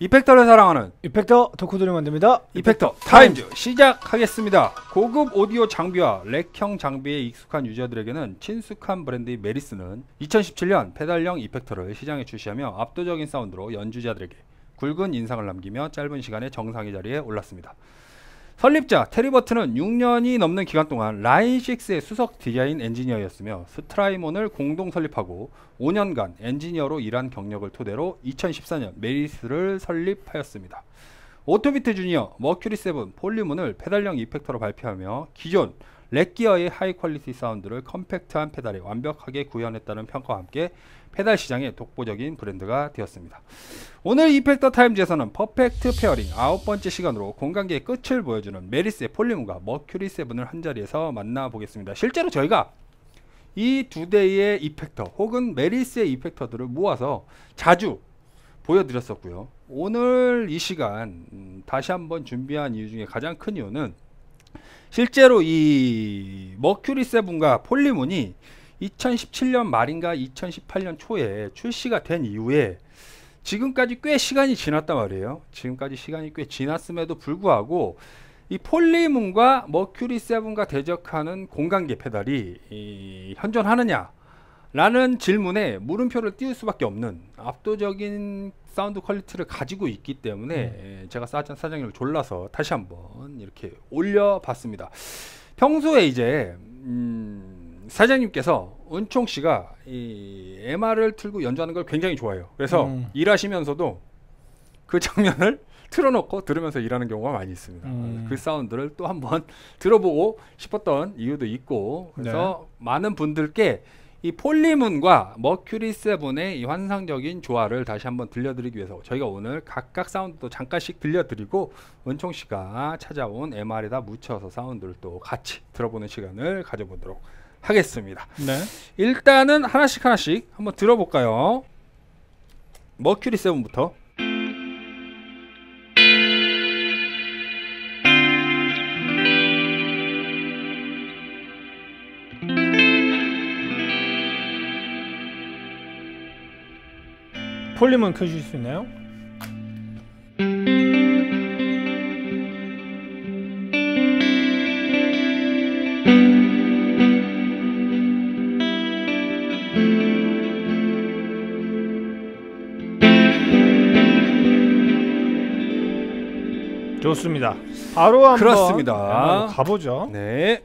이펙터를 사랑하는 이펙터 덕후들이 만듭니다. 이펙터 타임즈 시작하겠습니다. 고급 오디오 장비와 렉형 장비에 익숙한 유저들에게는 친숙한 브랜드인 메리스는 2017년 페달형 이펙터를 시장에 출시하며 압도적인 사운드로 연주자들에게 굵은 인상을 남기며 짧은 시간에 정상의 자리에 올랐습니다. 설립자 테리버튼은 6년이 넘는 기간 동안 라인6의 수석 디자인 엔지니어였으며 스트라이몬을 공동 설립하고 5년간 엔지니어로 일한 경력을 토대로 2014년 메리스를 설립하였습니다. 오토비트 주니어, 머큐리 세븐, 폴리문을 페달형 이펙터로 발표하며 기존 렉기어의 하이 퀄리티 사운드를 컴팩트한 페달에 완벽하게 구현했다는 평가와 함께 페달 시장의 독보적인 브랜드가 되었습니다. 오늘 이펙터 타임즈에서는 퍼펙트 페어링 9번째 시간으로 공간계의 끝을 보여주는 메리스의 폴리문과 머큐리 세븐을 한자리에서 만나보겠습니다. 실제로 저희가 이 두 대의 이펙터 혹은 메리스의 이펙터들을 모아서 자주 보여드렸었고요. 오늘 이 시간 다시 한번 준비한 이유 중에 가장 큰 이유는 실제로 이 머큐리 세븐과 폴리문이 2017년 말인가 2018년 초에 출시가 된 이후에 지금까지 꽤 시간이 지났단 말이에요. 지금까지 시간이 꽤 지났음에도 불구하고 이 폴리문과 머큐리 세븐과 대적하는 공간계 페달이 현존하느냐 라는 질문에 물음표를 띄울 수밖에 없는 압도적인 사운드 퀄리티를 가지고 있기 때문에 제가 사장님을 졸라서 다시 한번 이렇게 올려봤습니다. 평소에 이제 사장님께서 은총씨가 이 MR을 틀고 연주하는 걸 굉장히 좋아해요. 그래서 일하시면서도 그 장면을 틀어놓고 들으면서 일하는 경우가 많이 있습니다. 그 사운드를 또 한번 들어보고 싶었던 이유도 있고 그래서 네. 많은 분들께 이 폴리문과 머큐리 세븐의 이 환상적인 조화를 다시 한번 들려드리기 위해서 저희가 오늘 각각 사운드도 잠깐씩 들려드리고 은총씨가 찾아온 MR에다 묻혀서 사운드를 또 같이 들어보는 시간을 가져보도록 하겠습니다. 네. 일단은 하나씩 한번 들어볼까요? 머큐리 세븐부터 폴리문 켜주실 수 있나요? 좋습니다. 바로 한번 그렇습니다. 가보죠. 네.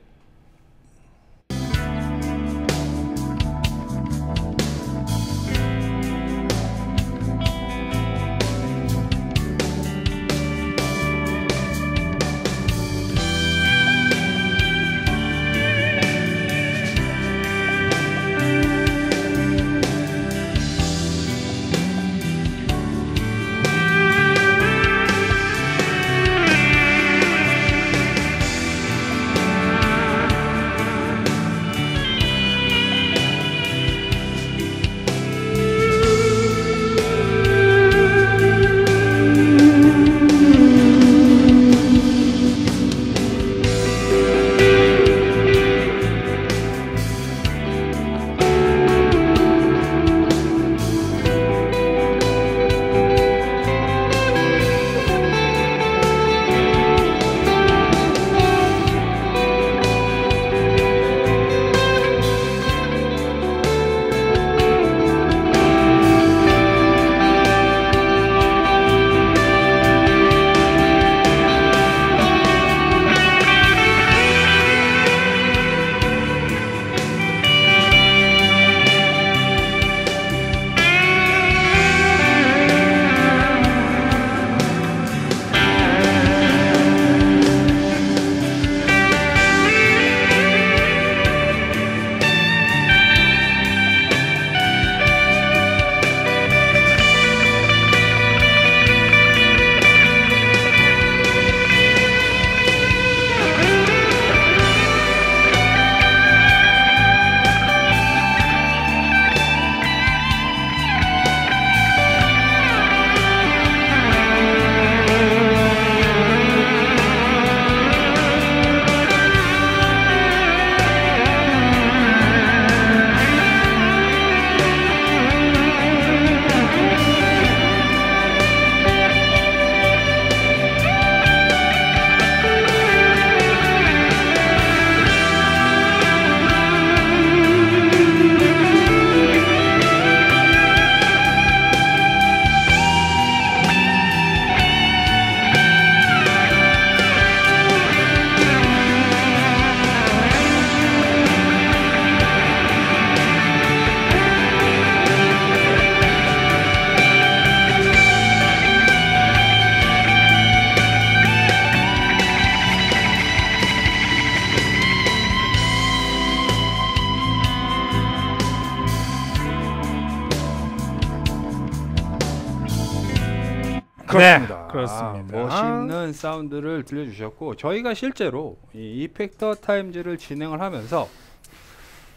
그렇습니다. 네, 그렇습니다. 멋있는 사운드를 들려주셨고, 저희가 실제로 이 이펙터 타임즈를 진행을 하면서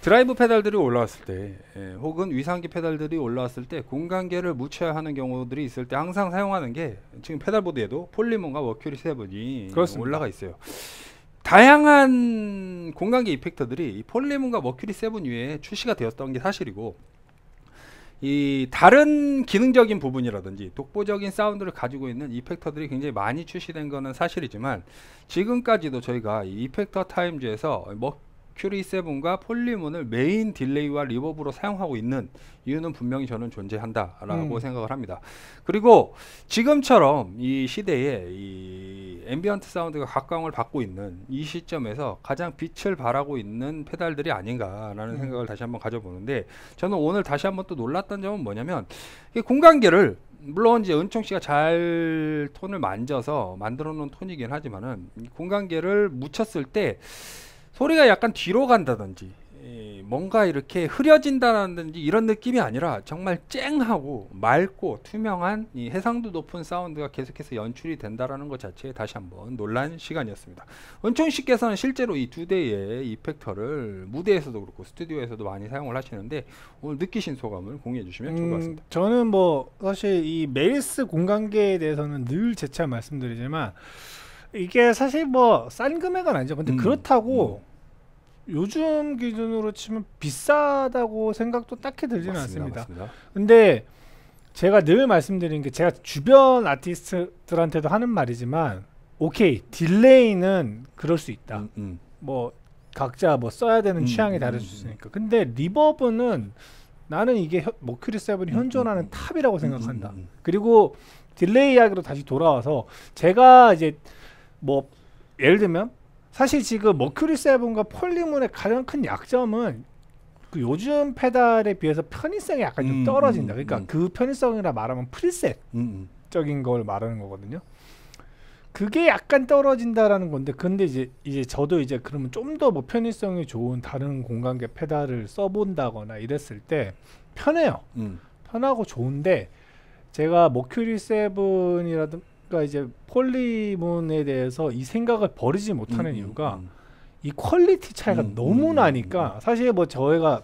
드라이브 페달들이 올라왔을 때, 혹은 위상기 페달들이 올라왔을 때 공간계를 묻혀야 하는 경우들이 있을 때 항상 사용하는 게, 지금 페달보드에도 폴리몬과 머큐리 세븐이 올라가 있어요. 다양한 공간계 이펙터들이 폴리몬과 머큐리 세븐 위에 출시가 되었던 게 사실이고, 이 다른 기능적인 부분이라든지 독보적인 사운드를 가지고 있는 이펙터들이 굉장히 많이 출시된 거는 사실이지만, 지금까지도 저희가 이 이펙터 타임즈에서 머큐리 세븐과 폴리문을 메인 딜레이와 리버브로 사용하고 있는 이유는 분명히 저는 존재한다 라고 생각을 합니다. 그리고 지금처럼 이 시대에 이 앰비언트 사운드가 각광을 받고 있는 이 시점에서 가장 빛을 발하고 있는 페달들이 아닌가 라는 생각을 다시 한번 가져보는데, 저는 오늘 다시 한번 또 놀랐던 점은 뭐냐면, 이 공간계를 물론 이제 은총씨가 잘 톤을 만져서 만들어 놓은 톤이긴 하지만은, 공간계를 묻혔을 때 소리가 약간 뒤로 간다든지 뭔가 이렇게 흐려진다든지 이런 느낌이 아니라, 정말 쨍하고 맑고 투명한 이 해상도 높은 사운드가 계속해서 연출이 된다라는 것 자체에 다시 한번 놀란 시간이었습니다. 은총 씨께서는 실제로 이 두 대의 이펙터를 무대에서도 그렇고 스튜디오에서도 많이 사용을 하시는데, 오늘 느끼신 소감을 공유해 주시면 좋을 것 같습니다. 저는 뭐 사실 이 메리스 공간계에 대해서는 늘 재차 말씀드리지만, 이게 사실 뭐 싼 금액은 아니죠. 근데 그렇다고 요즘 기준으로 치면 비싸다고 생각도 딱히 들지는 않습니다. 맞습니다. 근데 제가 늘 말씀드린 게, 제가 주변 아티스트들한테도 하는 말이지만, 오케이, 딜레이는 그럴 수 있다. 뭐 각자 뭐 써야 되는 취향이 다를 수 있으니까. 근데 리버브는 나는 이게 머큐리 세븐이 현존하는 탑이라고 생각한다. 그리고 딜레이 이야기로 다시 돌아와서, 제가 이제 뭐 예를 들면, 사실 지금 머큐리 세븐과 폴리문의 가장 큰 약점은 그 요즘 페달에 비해서 편의성이 약간 좀 떨어진다. 그러니까 그 편의성이라 말하면 프리셋적인 걸 말하는 거거든요. 그게 약간 떨어진다라는 건데, 근데 이제 저도 이제 그러면 좀 더 뭐 편의성이 좋은 다른 공간계 페달을 써본다거나 이랬을 때 편해요. 편하고 좋은데, 제가 머큐리 세븐이라든가 이제 폴리문에 대해서 이 생각을 버리지 못하는 이유가, 이 퀄리티 차이가 너무 나니까, 사실 뭐 저희가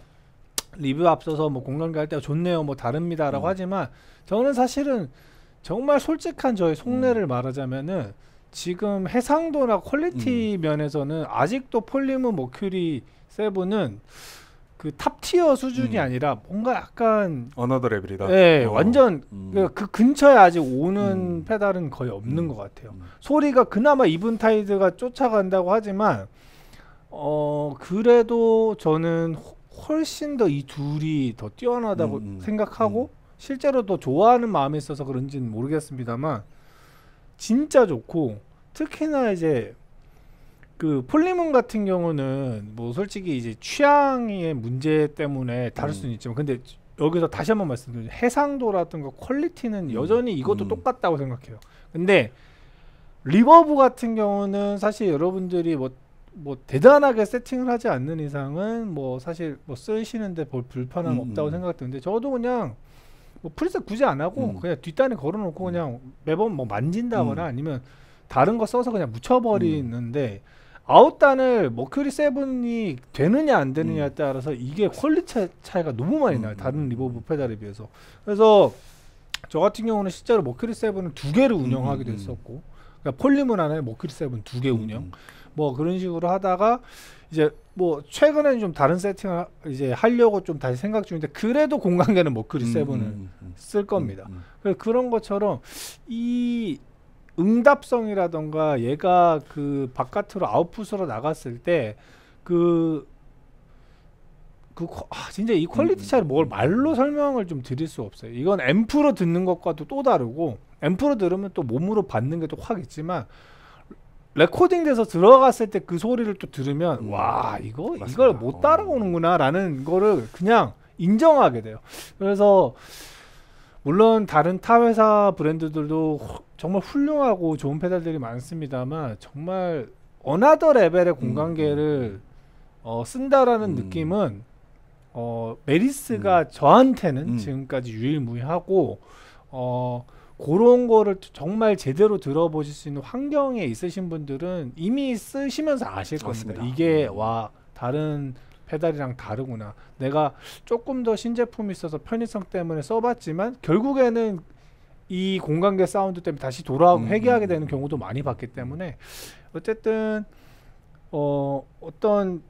리뷰 앞서서 뭐 공간계 할 때가 좋네요, 뭐 다릅니다 라고 하지만, 저는 사실은 정말 솔직한 저의 속내를 말하자면은, 지금 해상도나 퀄리티 면에서는 아직도 폴리문 머큐리 세븐은 그 탑티어 수준이 아니라 뭔가 약간 어너더 레벨이다. 네, 완전 그 근처에 아직 오는 페달은 거의 없는 것 같아요. 소리가 그나마 이븐타이드가 쫓아간다고 하지만, 그래도 저는 훨씬 더 이 둘이 더 뛰어나다고 생각하고, 실제로 더 좋아하는 마음이 있어서 그런지는 모르겠습니다만, 진짜 좋고, 특히나 이제 그 폴리문 같은 경우는 뭐 솔직히 이제 취향의 문제 때문에 다를 수는 있지만, 근데 여기서 다시 한번 말씀드리면, 해상도라든가 퀄리티는 여전히 이것도 똑같다고 생각해요. 근데 리버브 같은 경우는 사실 여러분들이 뭐 대단하게 세팅을 하지 않는 이상은 뭐 사실 뭐 쓰시는데 볼 불편함 없다고 생각했는데, 저도 그냥 뭐 프리셋 굳이 안 하고 그냥 뒷단에 걸어놓고 그냥 매번 뭐 만진다거나 아니면 다른 거 써서 그냥 묻혀버리는데, 아웃단을 머큐리 세븐이 되느냐 안 되느냐에 따라서 이게 퀄리티 차이가 너무 많이 나요. 다른 리버브 페달에 비해서. 그래서 저 같은 경우는 실제로 머큐리 세븐은 두 개를 운영하기도 했었고, 그러니까 폴리문 하나에 머큐리 세븐 두 개 운영, 뭐 그런 식으로 하다가 이제 뭐 최근에는 좀 다른 세팅을 이제 하려고 좀 다시 생각 중인데, 그래도 공간계는 머큐리 세븐을 쓸 겁니다. 그래서 그런 것처럼 이 응답성이라던가, 얘가 그 바깥으로 아웃풋으로 나갔을 때 진짜 이 퀄리티 차이를 뭘 말로 설명을 좀 드릴 수 없어요. 이건 앰프로 듣는 것과도 또 다르고, 앰프로 들으면 또 몸으로 받는 게 또 확 있지만, 레코딩 돼서 들어갔을 때 그 소리를 또 들으면 와, 이걸 못 따라오는구나 라는 거를 그냥 인정하게 돼요. 그래서 물론 다른 타 회사 브랜드들도 정말 훌륭하고 좋은 페달들이 많습니다만, 정말 어나더 레벨의 공간계를 쓴다라는 느낌은 메리스가 저한테는 지금까지 유일무이하고, 그런 거를 정말 제대로 들어보실 수 있는 환경에 있으신 분들은 이미 쓰시면서 아실 맞습니다. 겁니다. 이게 와 다른 페달이랑 다르구나. 내가 조금 더 신제품이 있어서 편의성 때문에 써봤지만 결국에는 이 공간계 사운드 때문에 다시 돌아오고 회귀하게 되는 경우도 많이 봤기 때문에 어쨌든 어떤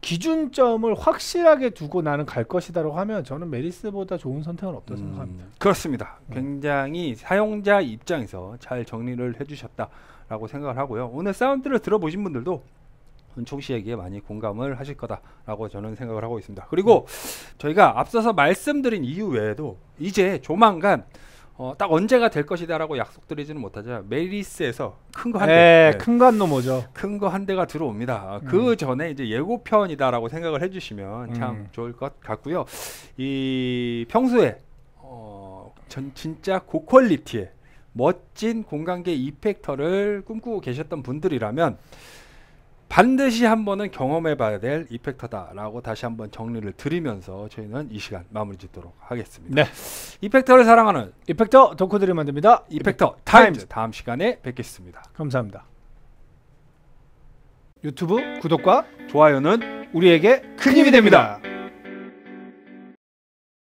기준점을 확실하게 두고 나는 갈 것이다라고 하면 저는 메리스보다 좋은 선택은 없다고 생각합니다. 그렇습니다. 굉장히 사용자 입장에서 잘 정리를 해주셨다라고 생각을 하고요. 오늘 사운드를 들어보신 분들도 은총 씨에게 많이 공감을 하실 거다라고 저는 생각을 하고 있습니다. 그리고 저희가 앞서서 말씀드린 이유 외에도 이제 조만간 딱 언제가 될 것이다라고 약속드리지는 못하지만 메리스에서 큰 거 한 대, 큰 거 한 놈 오죠. 큰 거 한 대가 들어옵니다. 그 전에 이제 예고편이다라고 생각을 해주시면 참 좋을 것 같고요. 이 평소에 진짜 고퀄리티의 멋진 공간계 이펙터를 꿈꾸고 계셨던 분들이라면 반드시 한 번은 경험해봐야 될 이펙터다라고 다시 한번 정리를 드리면서 저희는 이 시간 마무리 짓도록 하겠습니다. 네. 이펙터를 사랑하는 이펙터 덕후들이 만듭니다. 이펙터 타임즈. 다음 시간에 뵙겠습니다. 감사합니다. 유튜브 구독과 좋아요는 우리에게 큰 힘이 됩니다.